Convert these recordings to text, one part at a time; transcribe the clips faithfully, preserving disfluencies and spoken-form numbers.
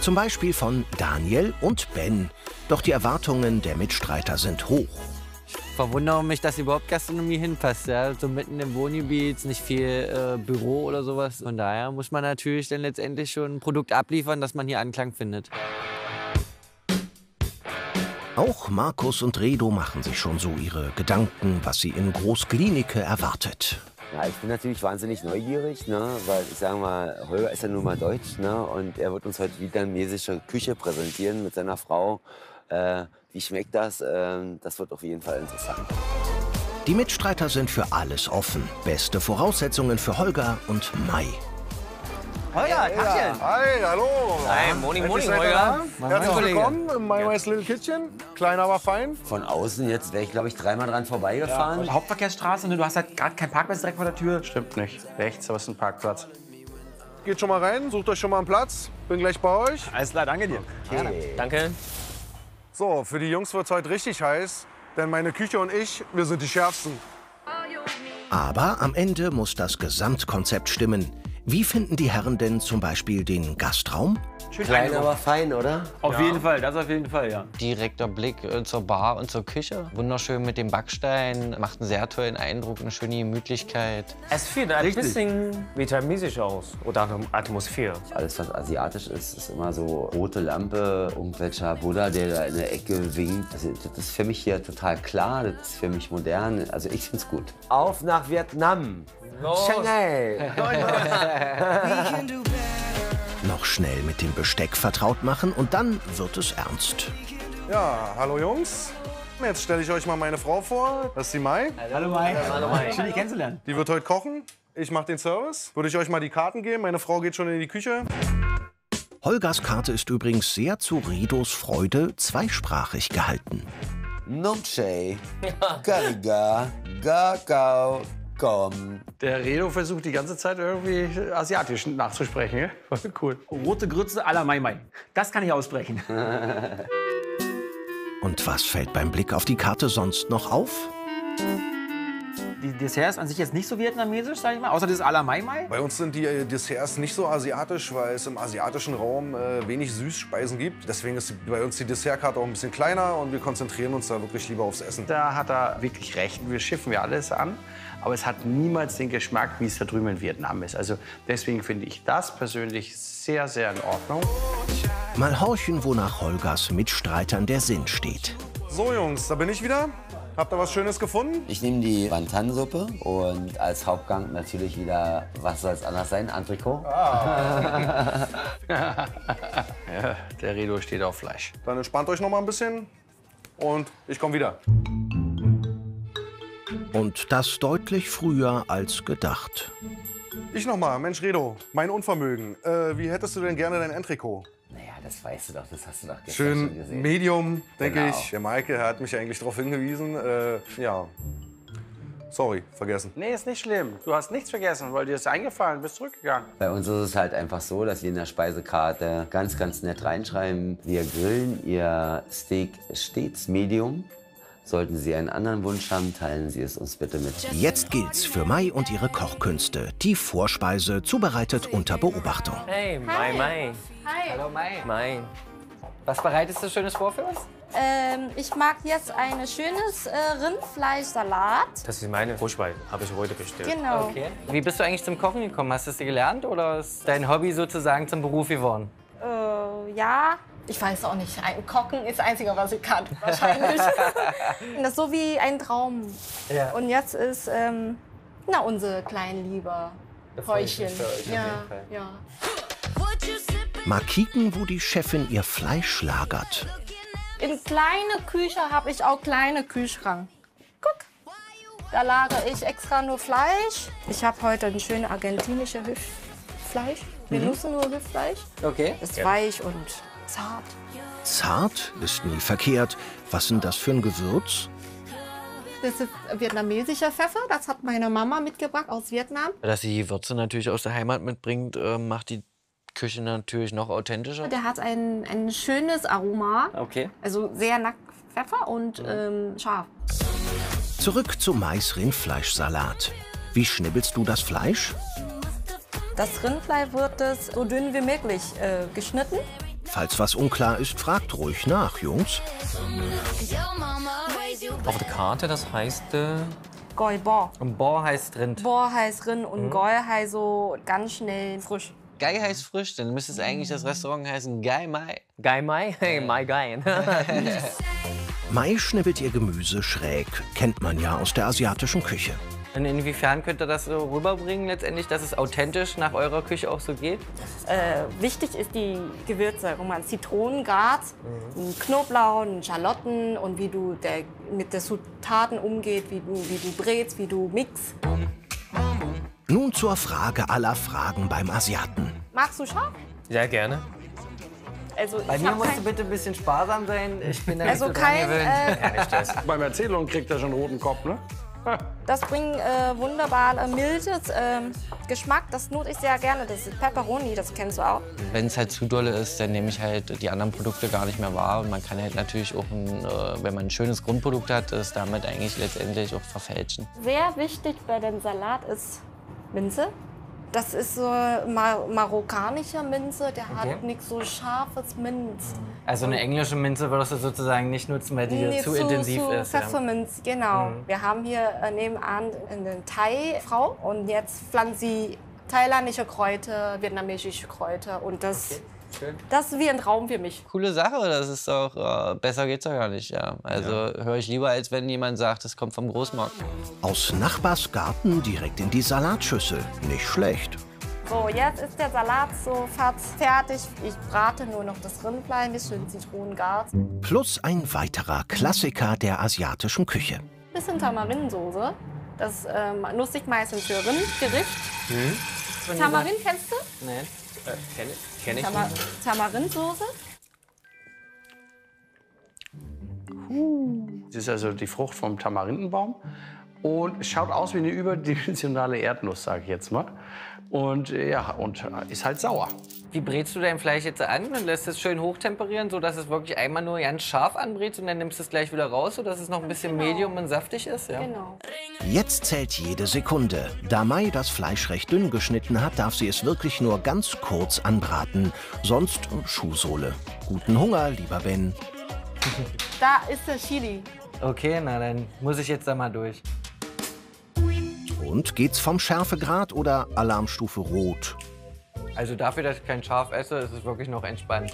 Zum Beispiel von Daniel und Ben. Doch die Erwartungen der Mitstreiter sind hoch. Ich verwundere mich, dass überhaupt Gastronomie hinpasst. Ja? So mitten im Wohngebiet, nicht viel äh, Büro oder sowas. Von daher muss man natürlich dann letztendlich schon ein Produkt abliefern, das man hier Anklang findet. Auch Markus und Redo machen sich schon so ihre Gedanken, was sie in Großklinike erwartet. Ja, ich bin natürlich wahnsinnig neugierig, ne? Weil ich sage mal, Holger ist ja nun mal deutsch, ne? Und er wird uns heute vietnamesische Küche präsentieren mit seiner Frau. Äh, wie schmeckt das? Äh, das wird auf jeden Fall interessant. Die Mitstreiter sind für alles offen. Beste Voraussetzungen für Holger und Mai. Holger, Tachchen! Hi, hallo! Hi, Morning, Morning, Holger! Herzlich willkommen im My Wise Little Kitchen. Klein, aber fein. Von außen jetzt wäre ich, glaube ich, dreimal dran vorbeigefahren. Ja. Hauptverkehrsstraße, du hast halt gerade keinen Parkplatz direkt vor der Tür. Stimmt nicht. Rechts, da ist ein Parkplatz. Geht schon mal rein, sucht euch schon mal einen Platz. Bin gleich bei euch. Alles klar, danke dir. Okay. Okay. Danke. So, für die Jungs wird es heute richtig heiß, denn meine Küche und ich, wir sind die Schärfsten. Aber am Ende muss das Gesamtkonzept stimmen. Wie finden die Herren denn zum Beispiel den Gastraum? Klein, aber fein, oder? Auf ja. jeden Fall, das auf jeden Fall, ja. Direkter Blick zur Bar und zur Küche. Wunderschön mit dem Backstein, macht einen sehr tollen Eindruck, eine schöne Gemütlichkeit. Es sieht ein Richtig. bisschen vietnamesisch aus, oder eine Atmosphäre. Alles, was asiatisch ist, ist immer so rote Lampe, irgendwelcher Buddha, der da in der Ecke winkt. Das, das ist für mich hier total klar, das ist für mich modern, also ich find's gut. Auf nach Vietnam! Los. Shanghai! Noch schnell mit dem Besteck vertraut machen und dann wird es ernst. Ja, hallo Jungs. Jetzt stelle ich euch mal meine Frau vor. Das ist die Mai. Hallo Mai. Hallo Mai. Schön, dich kennenzulernen. Die wird heute kochen. Ich mache den Service. Würde ich euch mal die Karten geben. Meine Frau geht schon in die Küche. Holgers Karte ist übrigens sehr zu Redos Freude zweisprachig gehalten. Nomche, Kariga, Gakao. Der Redo versucht die ganze Zeit irgendwie asiatisch nachzusprechen. Voll cool. Rote Grütze à la Mai Mai. Das kann ich aussprechen. Und was fällt beim Blick auf die Karte sonst noch auf? Die Desserts an sich jetzt nicht so vietnamesisch, sag ich mal, außer das à la Mai Mai? Bei uns sind die Desserts nicht so asiatisch, weil es im asiatischen Raum äh, wenig Süßspeisen gibt. Deswegen ist bei uns die Dessertkarte auch ein bisschen kleiner und wir konzentrieren uns da wirklich lieber aufs Essen. Da hat er wirklich recht. Wir schiffen ja alles an, aber es hat niemals den Geschmack, wie es da drüben in Vietnam ist. Also deswegen finde ich das persönlich sehr, sehr in Ordnung. Mal horchen, wonach Holgers Mitstreitern der Sinn steht. So Jungs, da bin ich wieder. Habt ihr was Schönes gefunden? Ich nehme die Wantan-Suppe und als Hauptgang natürlich wieder, was soll es anders sein, Entrecot. Ah. Ja, der Redo steht auf Fleisch. Dann entspannt euch noch mal ein bisschen und ich komme wieder. Und das deutlich früher als gedacht. Ich noch mal, Mensch Redo, mein Unvermögen. Äh, wie hättest du denn gerne dein Entrecot? Naja, das weißt du doch, das hast du doch gestern Schön schon gesehen. Medium, denke genau. ich. Der Maike hat mich eigentlich darauf hingewiesen. Äh, ja, sorry, vergessen. Nee, ist nicht schlimm. Du hast nichts vergessen, weil dir ist eingefallen, bist zurückgegangen. Bei uns ist es halt einfach so, dass wir in der Speisekarte ganz, ganz nett reinschreiben. Wir grillen ihr Steak stets Medium. Sollten Sie einen anderen Wunsch haben, teilen Sie es uns bitte mit. Jetzt gilt's für Mai und ihre Kochkünste. Die Vorspeise zubereitet unter Beobachtung. Hey, Mai, Mai. Hi. Hallo, Mai. Mai. Was bereitest du Schönes vor für uns? Ähm, ich mag jetzt ein schönes äh, Rindfleischsalat. Das ist meine Vorspeise, habe ich heute bestellt. Genau. Okay. Wie bist du eigentlich zum Kochen gekommen? Hast du es dir gelernt oder ist dein Hobby sozusagen zum Beruf geworden? Äh, ja. Ich weiß auch nicht. Ein Kochen ist das Einzige, was ich kann, wahrscheinlich. Das ist so wie ein Traum. Ja. Und jetzt ist ähm, na, unsere kleinen Liebe Häuschen. Ja, ja. Mal kicken, wo die Chefin ihr Fleisch lagert. In kleine Küche habe ich auch kleine Kühlschrank. Guck, da lagere ich extra nur Fleisch. Ich habe heute ein schönes argentinisches Hüftfleisch. Wir mhm. nutzen nur Hüftfleisch. Okay. Ist ja. weich und zart. Zart ist nie verkehrt. Was ist denn das für ein Gewürz? Das ist vietnamesischer Pfeffer. Das hat meine Mama mitgebracht aus Vietnam. Dass sie die Würze natürlich aus der Heimat mitbringt, macht die Küche natürlich noch authentischer. Der hat ein, ein schönes Aroma. Okay. Also sehr nach Pfeffer und mhm. ähm, scharf. Zurück zum Mais-Rindfleischsalat. Wie schnibbelst du das Fleisch? Das Rindfleisch wird es so dünn wie möglich äh, geschnitten. Falls was unklar ist, fragt ruhig nach, Jungs. Auf der Karte, das heißt... Äh Goi Boi. Und Boi heißt Rind. Boi heißt Rind und mhm. Goi heißt so ganz schnell frisch. Gei heißt frisch, dann müsste es eigentlich das Restaurant heißen Goi Mai. Goi Mai? Hey, Mai Goi. Mai schnibbelt ihr Gemüse schräg, kennt man ja aus der asiatischen Küche. Und inwiefern könnt ihr das so rüberbringen letztendlich, dass es authentisch nach eurer Küche auch so geht? Äh, wichtig ist die Gewürze, wo man Zitronengras, mhm. Knoblauch, Schalotten und wie du der, mit den Zutaten umgeht, wie du, wie du brätst, wie du mixst. Nun zur Frage aller Fragen beim Asiaten. Magst du scharf? Ja, gerne. Also, bei mir musst du bitte ein bisschen sparsam sein. Ich bin da also nicht so kein, gewöhnt. Äh, beim Erzählung kriegt er schon einen roten Kopf, ne? Das bringt äh, wunderbar äh, mildes äh, Geschmack. Das nutze ich sehr gerne. Das ist Pepperoni, das kennst du auch. Wenn es halt zu dolle ist, dann nehme ich halt die anderen Produkte gar nicht mehr wahr. Man kann halt natürlich auch, ein, äh, wenn man ein schönes Grundprodukt hat, es damit eigentlich letztendlich auch verfälschen. Sehr wichtig bei dem Salat ist Minze. Das ist so mar marokkanischer Minze, der okay. hat nichts so scharfes Minz. Also eine englische Minze würdest du sozusagen nicht nutzen, weil die nee, zu, zu intensiv zu ist. Pfefferminz, ja. Genau. Mhm. Wir haben hier nebenan eine Thai-Frau und jetzt pflanzt sie thailändische Kräuter, vietnamesische Kräuter und das... Okay. Schön. Das ist wie ein Traum für mich. Coole Sache, das ist auch äh, besser geht's doch gar nicht, ja. Also ja. höre ich lieber, als wenn jemand sagt, es kommt vom Großmarkt. Aus Nachbarsgarten direkt in die Salatschüssel. Nicht schlecht. So, jetzt ist der Salat so fast fertig. Ich brate nur noch das Rindfleisch, ein bisschen Zitronengas. Plus ein weiterer Klassiker der asiatischen Küche. Ein bisschen Tamarindensoße. Das ähm, nutze ich meistens für Rindgericht. Hm? Tamarind kennst du? Nein. Äh, kenne kenn ich Tama nicht. Tamarindsoße. Uh. Das ist also die Frucht vom Tamarindenbaum und schaut aus wie eine überdimensionale Erdnuss, sage ich jetzt mal. Und ja, und ist halt sauer. Wie brätst du dein Fleisch jetzt an und lässt es schön hochtemperieren, sodass es wirklich einmal nur ganz scharf anbrätst und dann nimmst du es gleich wieder raus, sodass es noch ein bisschen genau. medium und saftig ist? Ja. Genau. Jetzt zählt jede Sekunde. Da Mai das Fleisch recht dünn geschnitten hat, darf sie es wirklich nur ganz kurz anbraten. Sonst Schuhsohle. Guten Hunger, lieber Ben. Da ist der Chili. Okay, na dann muss ich jetzt da mal durch. Und geht's vom Schärfegrad oder Alarmstufe Rot? Also dafür, dass ich kein Schaf esse, ist es wirklich noch entspannt.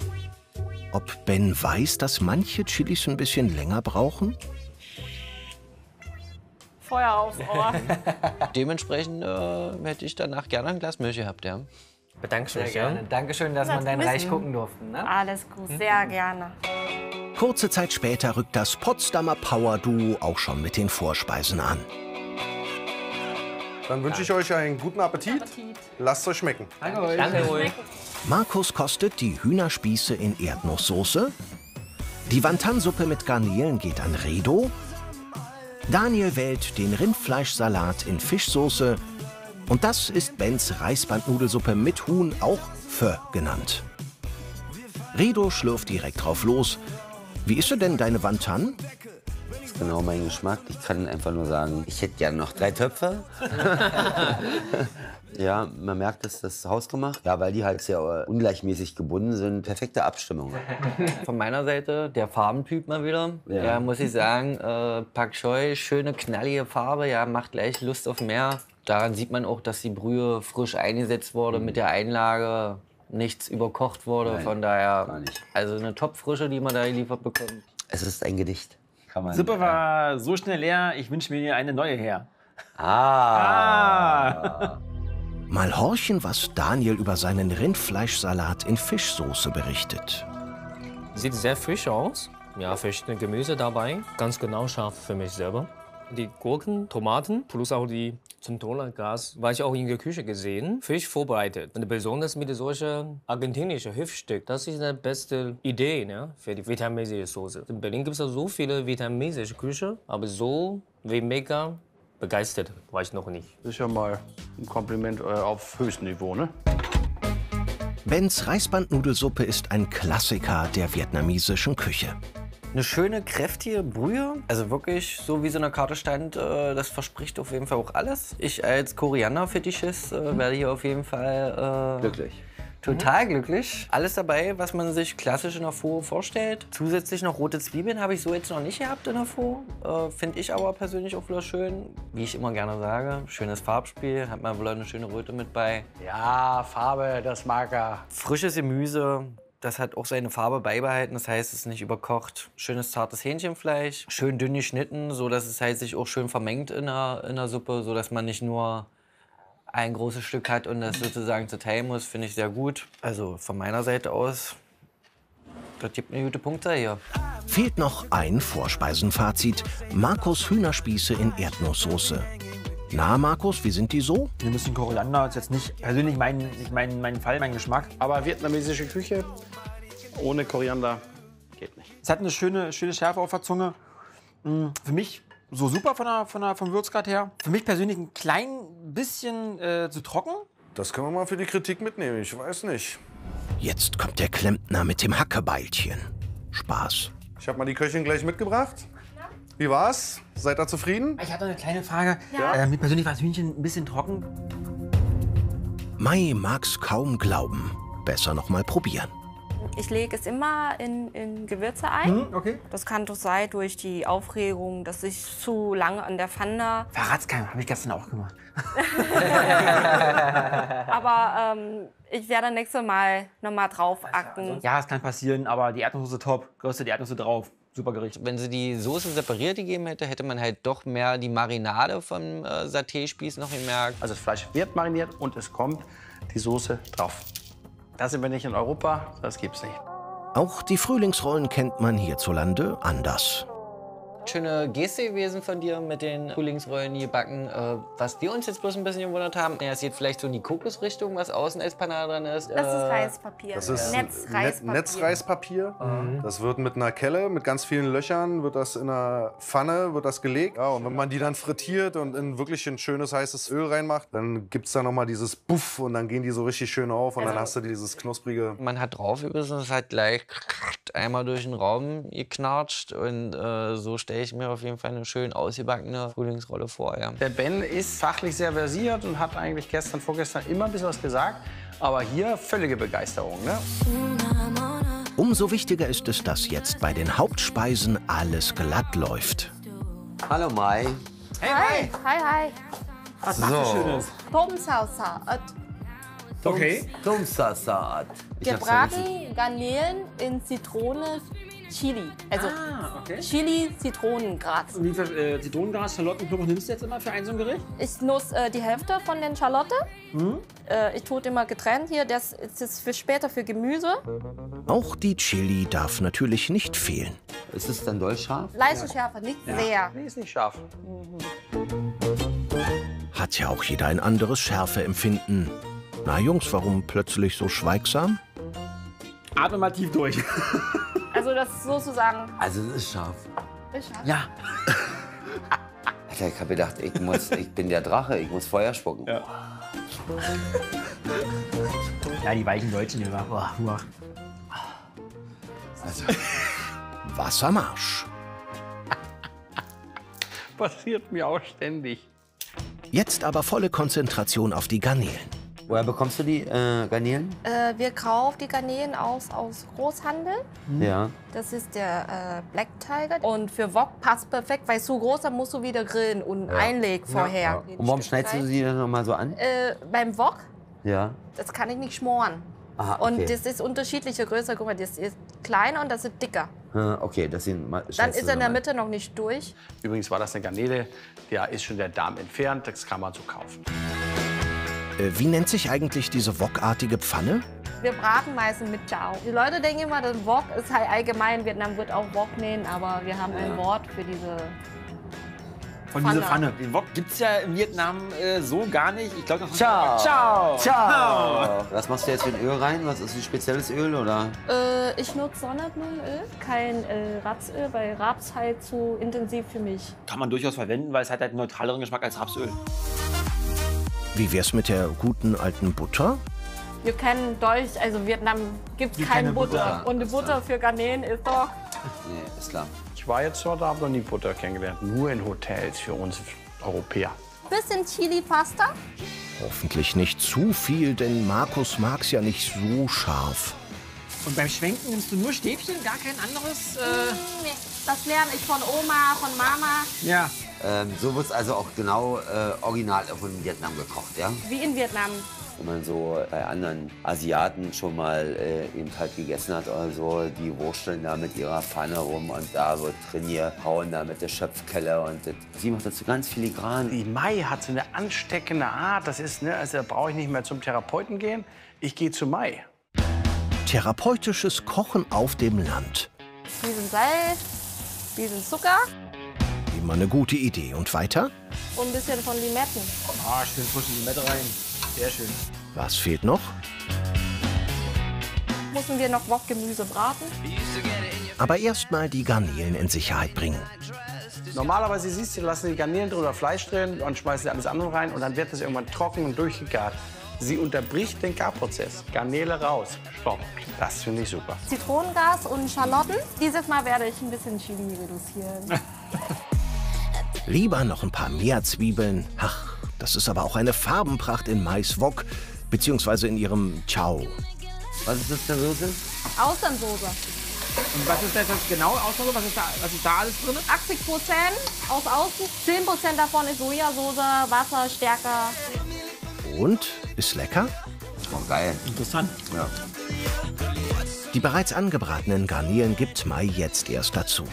Ob Ben weiß, dass manche Chilis ein bisschen länger brauchen? Feuer aufs Ohr. Dementsprechend äh, hätte ich danach gerne ein Glas Milch gehabt, ja. Bedanke sehr gerne. Dankeschön, dass man dein Reich gucken durfte. Ne? Alles gut, sehr mhm. gerne. Kurze Zeit später rückt das Potsdamer Power-Duo auch schon mit den Vorspeisen an. Dann wünsche ich euch einen guten Appetit. Appetit. Lasst euch schmecken. Danke euch. Danke euch. Markus kostet die Hühnerspieße in Erdnusssoße. Die Wantansuppe mit Garnelen geht an Redo. Daniel wählt den Rindfleischsalat in Fischsoße. Und das ist Bens Reisbandnudelsuppe mit Huhn, auch Phở genannt. Redo schlürft direkt drauf los. Wie isst du denn deine Wantan? Genau mein Geschmack. Ich kann einfach nur sagen, ich hätte gerne noch drei Töpfe. Ja, man merkt, dass das hausgemacht. Ja, weil die halt sehr ungleichmäßig gebunden sind. Perfekte Abstimmung. Von meiner Seite der Farbentyp mal wieder. Ja, ja muss ich sagen, äh, Pak Choi, schöne knallige Farbe, ja, macht gleich Lust auf mehr. Daran sieht man auch, dass die Brühe frisch eingesetzt wurde mhm. mit der Einlage. Nichts überkocht wurde, nein, von daher gar nicht. Also eine Topfrische, die man da geliefert bekommt. Es ist ein Gedicht. Die Suppe war so schnell leer, ich wünsche mir eine neue her. Ah. ah! Mal horchen, was Daniel über seinen Rindfleischsalat in Fischsoße berichtet. Sieht sehr frisch aus. Ja, verschiedene Gemüse dabei. Ganz genau scharf für mich selber. Die Gurken, Tomaten, plus auch die Zitronengras, war ich auch in der Küche gesehen. Fisch vorbereitet. Und besonders mit solchen argentinischen Hüftstück. Das ist die beste Idee, ne, für die vietnamesische Soße. In Berlin gibt es so viele vietnamesische Küche, aber so wie mega begeistert war ich noch nicht. Das ist ja mal ein Kompliment äh, auf höchstem Niveau, ne? Bens Reisbandnudelsuppe ist ein Klassiker der vietnamesischen Küche. Eine schöne, kräftige Brühe, also wirklich, so wie so eine Karte stand, das verspricht auf jeden Fall auch alles. Ich als Koriander-Fetischist werde hier auf jeden Fall äh, glücklich. Total mhm. glücklich. Alles dabei, was man sich klassisch in der Pho vorstellt. Zusätzlich noch rote Zwiebeln habe ich so jetzt noch nicht gehabt in der Pho. Äh, Finde ich aber persönlich auch wieder schön. Wie ich immer gerne sage, schönes Farbspiel. Hat man wohl eine schöne Röte mit bei. Ja, Farbe, das mag er. Frisches Gemüse. Das hat auch seine Farbe beibehalten, das heißt, es ist nicht überkocht. Schönes, zartes Hähnchenfleisch, schön dünn geschnitten, sodass es halt sich auch schön vermengt in der, in der Suppe, sodass man nicht nur ein großes Stück hat und das sozusagen zu teilen muss, finde ich sehr gut. Also von meiner Seite aus, das gibt eine gute Punktzahl hier. Fehlt noch ein Vorspeisenfazit. Markus Hühnerspieße in Erdnusssoße. Na, Markus, wie sind die so? Wir müssen Koriander, ist jetzt nicht persönlich mein, nicht mein, mein Fall, mein Geschmack. Aber vietnamesische Küche ohne Koriander geht nicht. Es hat eine schöne, schöne Schärfe auf der Zunge. Für mich so super von der, von der, vom Würzgrad her. Für mich persönlich ein klein bisschen äh, zu trocken. Das können wir mal für die Kritik mitnehmen, ich weiß nicht. Jetzt kommt der Klempner mit dem Hackebeilchen. Spaß. Ich habe mal die Köchin gleich mitgebracht. Wie war's? Seid ihr zufrieden? Ich hatte eine kleine Frage. Ja. Äh, mir persönlich war das Hühnchen ein bisschen trocken. Mai mag's kaum glauben. Besser noch mal probieren. Ich lege es immer in, in Gewürze ein. Hm, okay. Das kann doch sein durch die Aufregung, dass ich zu lange an der Pfanne. Verrat's keinem, habe ich gestern auch gemacht. Aber ähm, ich werde nächstes Mal noch mal drauf achten. Ja, es kann passieren, aber die Erdnusssoße top. Geröstete Erdnüsse drauf. Super Gericht. Wenn sie die Soße separiert gegeben hätte, hätte man halt doch mehr die Marinade vom äh, Saté-Spieß noch gemerkt. Also das Fleisch wird mariniert und es kommt die Soße drauf. Da sind wir nicht in Europa, das gibt's nicht. Auch die Frühlingsrollen kennt man hierzulande anders. Schöne Geste gewesen von dir mit den Frühlingsrollen hier backen. Äh, was wir uns jetzt bloß ein bisschen gewundert haben, naja, es geht vielleicht so in die Kokosrichtung, was außen als Panade dran ist. Das äh, ist Reispapier. Das ist Netzreispapier. Netzreispapier. Mhm. Das wird mit einer Kelle, mit ganz vielen Löchern, wird das in einer Pfanne wird das gelegt. Ja, und wenn man die dann frittiert und in wirklich ein schönes heißes Öl reinmacht, dann gibt's da noch mal dieses Buff und dann gehen die so richtig schön auf und also, dann hast du dieses knusprige. Man hat draufgebissen, es hat gleich einmal durch den Raum geknatscht und äh, so stelle ich mir auf jeden Fall eine schön ausgebackene Frühlingsrolle vor. Ja. Der Ben ist fachlich sehr versiert und hat eigentlich gestern, vorgestern immer ein bisschen was gesagt, aber hier völlige Begeisterung. Ne? Umso wichtiger ist es, dass jetzt bei den Hauptspeisen alles glatt läuft. Hallo Mai. Hey Mai. Hi, hi. Was so. Schönes. Tomsauce. Okay. Tomsauce. Gebraten, Garnelen in Zitrone, Chili. Also ah, okay. Chili, Zitronengras. Wie viel äh, Zitronengras, Schalottenknoblauch nimmst du jetzt immer für ein so ein Gericht? Ich nutze äh, die Hälfte von den Schalotte. Hm? Äh, ich tue immer getrennt hier. Das ist für später für Gemüse. Auch die Chili darf natürlich nicht fehlen. Ist es dann doll scharf? Leichte Schärfe, nicht ja. sehr. Nee, ist nicht scharf. Mhm. Hat ja auch jeder ein anderes Schärfeempfinden. Na Jungs, warum plötzlich so schweigsam? Atme mal tief durch. Also das ist sozusagen... Also es ist scharf. Ist scharf? Ja. Alter, ich habe gedacht, ich, muss, ich bin der Drache, ich muss Feuer spucken. Ja, ja die weichen Deutschen immer. Oh, oh. Also. Wassermarsch. Passiert mir auch ständig. Jetzt aber volle Konzentration auf die Garnelen. Woher bekommst du die äh, Garnelen? Äh, wir kaufen die Garnelen aus, aus Großhandel. Mhm. Ja. Das ist der äh, Black Tiger. Und für Wok passt perfekt, weil zu groß, dann musst du wieder grillen und ja. einlegen vorher. Ja. Ja. Und warum schneidest du sie dann noch mal so an? Äh, beim Wok? Ja. Das kann ich nicht schmoren. Aha, okay. Und das ist unterschiedliche Größe. Guck mal, das ist kleiner und das ist dicker. Ah, okay, das sind mal, dann ist er in der Mitte noch nicht durch. Übrigens war das eine Garnele, da ist schon der Darm entfernt, das kann man so kaufen. Wie nennt sich eigentlich diese wokartige Pfanne? Wir braten meistens mit Chảo. Die Leute denken immer, das Wok ist halt allgemein. Vietnam wird auch Wok nennen, aber wir haben ja. ein Wort für diese Von Pfanne. Diese Pfanne. Den Wok gibt es ja in Vietnam äh, so gar nicht. Ich glaube, Chảo. Chảo. Chảo. Was machst du jetzt mit Öl rein? Was ist ein spezielles Öl? Oder? Äh, ich nutze Sonnenblumenöl, kein äh, Rapsöl, weil Raps halt zu intensiv für mich. Kann man durchaus verwenden, weil es hat halt einen neutraleren Geschmack als Rapsöl. Wie wär's mit der guten alten Butter? Wir kennen Deutsch, also Vietnam gibt es keine Butter. Butter. Und die Butter für Garnelen ist doch... Nee, ist klar. Ich war jetzt dort, da habe noch nie Butter kennengelernt. Nur in Hotels für uns Europäer. bisschen Chili-Pasta. Hoffentlich nicht zu viel, denn Markus mag es ja nicht so scharf. Und beim Schwenken nimmst du nur Stäbchen, gar kein anderes? Äh nee, das lerne ich von Oma, von Mama. Ja. Ähm, so wird es also auch genau äh, original von Vietnam gekocht, ja? Wie in Vietnam. Wo man so bei anderen Asiaten schon mal äh, eben halt gegessen hat oder so, die wursteln da mit ihrer Pfanne rum und da wird drin hier hauen da mit der Schöpfkelle und das. Sie macht dazu ganz filigran. Die Mai hat so eine ansteckende Art, das ist, ne, also da brauche ich nicht mehr zum Therapeuten gehen, ich gehe zu Mai. Therapeutisches Kochen auf dem Land. Ein bisschen Salz, ein bisschen Zucker. Immer eine gute Idee. Und weiter? Und ein bisschen von Limetten. Ah, schön frische Limette rein. Sehr schön. Was fehlt noch? Müssen wir noch Wokgemüse braten. Aber erstmal die Garnelen in Sicherheit bringen. Normalerweise siehst du, lassen die Garnelen drüber Fleisch drehen und schmeißen sie alles andere rein und dann wird das irgendwann trocken und durchgegart. Sie unterbricht den Garprozess. Garnele raus. Stopp. Das finde ich super. Zitronengas und Schalotten. Dieses Mal werde ich ein bisschen Chili reduzieren. Lieber noch ein paar mehr Zwiebeln. Ach. Das ist aber auch eine Farbenpracht in Mais Wok, beziehungsweise in ihrem Chảo. Was ist das für Soße? Austernsoße. Und was ist das jetzt genau? Austernsoße? Was ist da, was ist da alles drin? achtzig Prozent aus Außen, zehn Prozent davon ist Sojasauce, Wasser, Stärke. Und? Ist lecker? Oh, geil. Interessant. Ja. Die bereits angebratenen Garnelen gibt Mai jetzt erst dazu.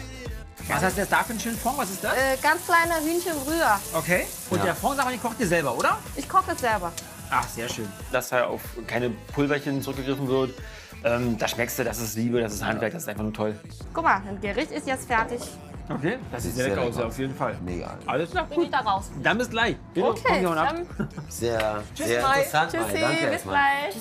Was heißt das da für einen schönen Fond? Was ist das? Äh, ganz kleine Hühnchenbrühe. Okay. Und ja, der Fond, sag mal, die kocht ihr selber, oder? Ich koche es selber. Ach, sehr schön. Dass da auf keine Pulverchen zurückgegriffen wird, ähm, da schmeckst du, das ist Liebe, das ist Handwerk, das ist einfach nur toll. Guck mal, ein Gericht ist jetzt fertig. Okay, das, das sieht sehr lecker aus, auf jeden Fall. Mega. Alles klar, gut. Da raus. Dann bis gleich. Genau. Okay. Dann sehr, sehr, sehr interessant. Tschüssi, danke, bis gleich.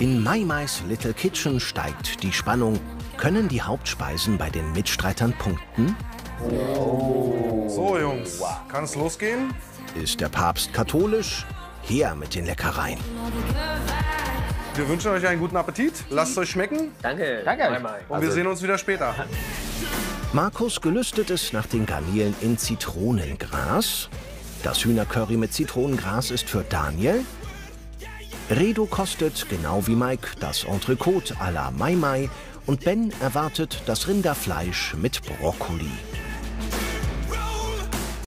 In My Wise Little Kitchen steigt die Spannung. Können die Hauptspeisen bei den Mitstreitern punkten? Oh. So, Jungs, kann es losgehen? Ist der Papst katholisch? Her mit den Leckereien. Wir wünschen euch einen guten Appetit. Lasst es euch schmecken. Danke. Danke. Und wir also sehen uns wieder später. Markus gelüstet es nach den Garnelen in Zitronengras. Das Hühnercurry mit Zitronengras ist für Daniel. Redo kostet, genau wie Mike, das Entrecote à la Mai Mai. Und Ben erwartet das Rinderfleisch mit Brokkoli.